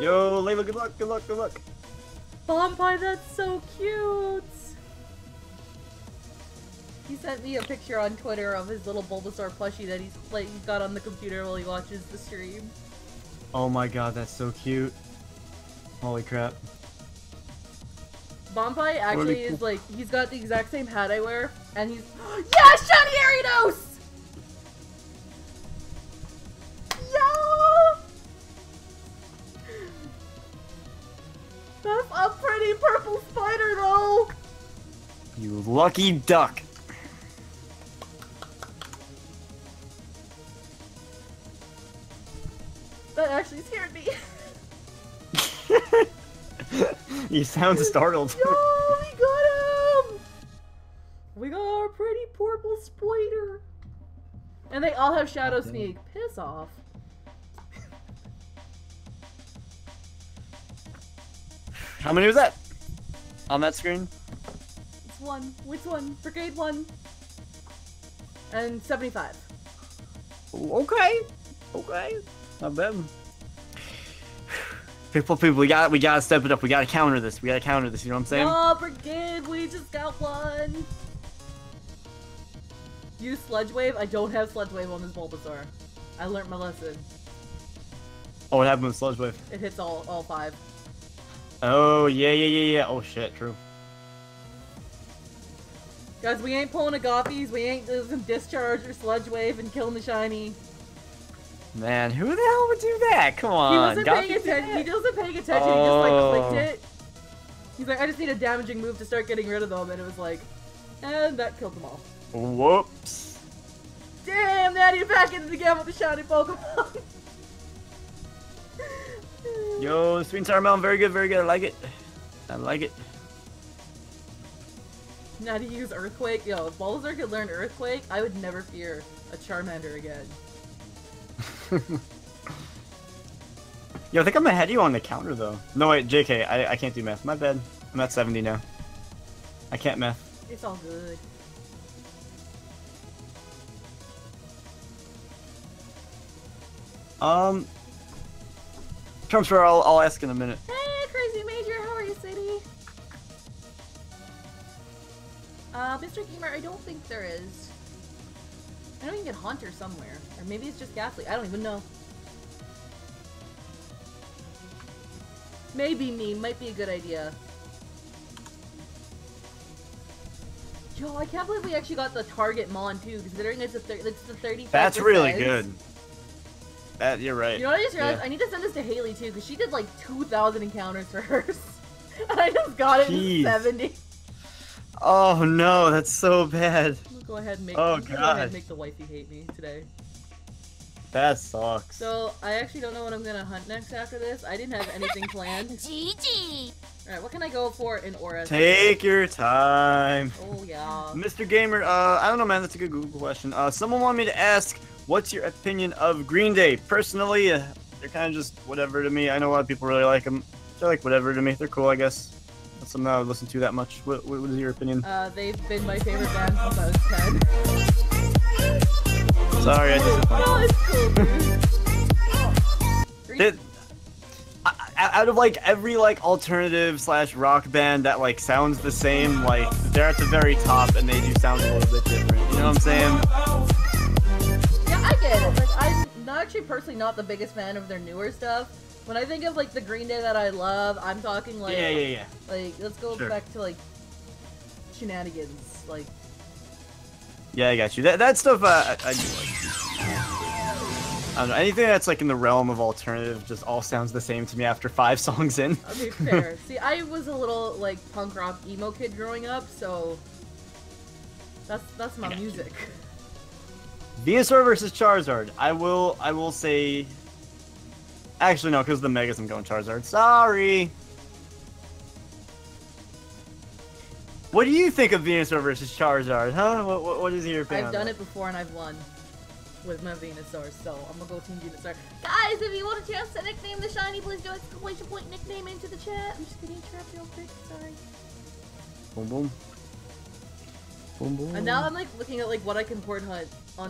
Yo, Layla, good luck, good luck, good luck. BombPie, that's so cute. He sent me a picture on Twitter of his little Bulbasaur plushie that he's got on the computer while he watches the stream. Oh my god, that's so cute. Holy crap. BombPie actually is like, he's got the exact same hat I wear, and he's— yeah, shiny Ariados! Yo! That's a pretty purple spider though! You lucky duck! That actually scared me. You sound startled. Yo, we got him! We got our pretty purple spider. And they all have Shadow Sneak. Piss off. How many was that? On that screen? It's one. Which one? Brigade 1. And 75. Okay. Okay. Not bad. People, we gotta step it up. We gotta counter this. You know what I'm saying? Oh, Brigade, we just got one. Use Sludge Wave. I don't have Sludge Wave on this Bulbasaur. I learned my lesson. Oh, what happened with Sludge Wave? It hits all 5. Oh yeah. Oh shit, true. Guys, we ain't pulling a Goffies. We ain't losing Discharge or Sludge Wave and killing the shiny. Man, who the hell would do that? Come on. He wasn't paying attention. Oh. He just like clicked it. He's like, I just need a damaging move to start getting rid of them, and it was like, and that killed them all. Whoops. Damn, Natty, back into the game with the shiny Pokemon. Yo, Sweet and Sour Melon, very good, very good. I like it. I like it. Natty, use Earthquake. Yo, if Bulbasaur could learn Earthquake, I would never fear a Charmander again. Yo, I think I'm ahead of you on the counter though. No wait, JK, I can't do math. My bad. I'm at 70 now. I can't math. It's all good. Trumpster, I'll ask in a minute. Hey, Crazy Major, how are you, City? Mr. Gamer, I don't think there is. I don't even get Haunter somewhere. Or maybe it's just Ghastly. I don't even know. Maybe me might be a good idea. Yo, I can't believe we actually got the target Mon too, considering it's the 35%. That's really good. That, you're right. You know what I just realized? Yeah. I need to send this to Hayley too, because she did like 2,000 encounters for hers. And I just got it in 70. Oh no, that's so bad. Go ahead and make the wifey hate me today. That sucks. So, I actually don't know what I'm gonna hunt next after this. I didn't have anything planned. GG! Alright, what can I go for in Oras? Take your time. Oh, yeah. Mr. Gamer, I don't know, man. That's a good Google question. Someone wanted me to ask, what's your opinion of Green Day? Personally, they're kind of just whatever to me. I know a lot of people really like them. They're like whatever to me. They're cool, I guess. That's something I would listen to that much. What is your opinion? They've been my favorite band since I was 10. Sorry, I disappointed. Out of like every like alternative / rock band that like sounds the same, like they're at the very top and they do sound a little bit different. You know what I'm saying? Yeah, I get it. Like, I'm not actually personally not the biggest fan of their newer stuff. When I think of like the Green Day that I love, I'm talking like like let's go back to like Shenanigans, like. Yeah, I got you. That stuff I do like. I don't know, anything that's like in the realm of alternative just all sounds the same to me after 5 songs in. I mean, fair. See, I was a little like punk rock emo kid growing up, so that's my music. Venusaur versus Charizard. I will say. Actually, no, because the Megas, I'm going Charizard. Sorry! What do you think of Venusaur versus Charizard, huh? What is your opinion? I've done it before and I've won with my Venusaur, so I'm gonna go Team Venusaur. Guys, if you want a chance to nickname the shiny, please do exclamation point nickname into the chat. I'm just gonna interrupt real quick, sorry. Boom, boom. Boom, boom. And now I'm like looking at like what I can port hunt on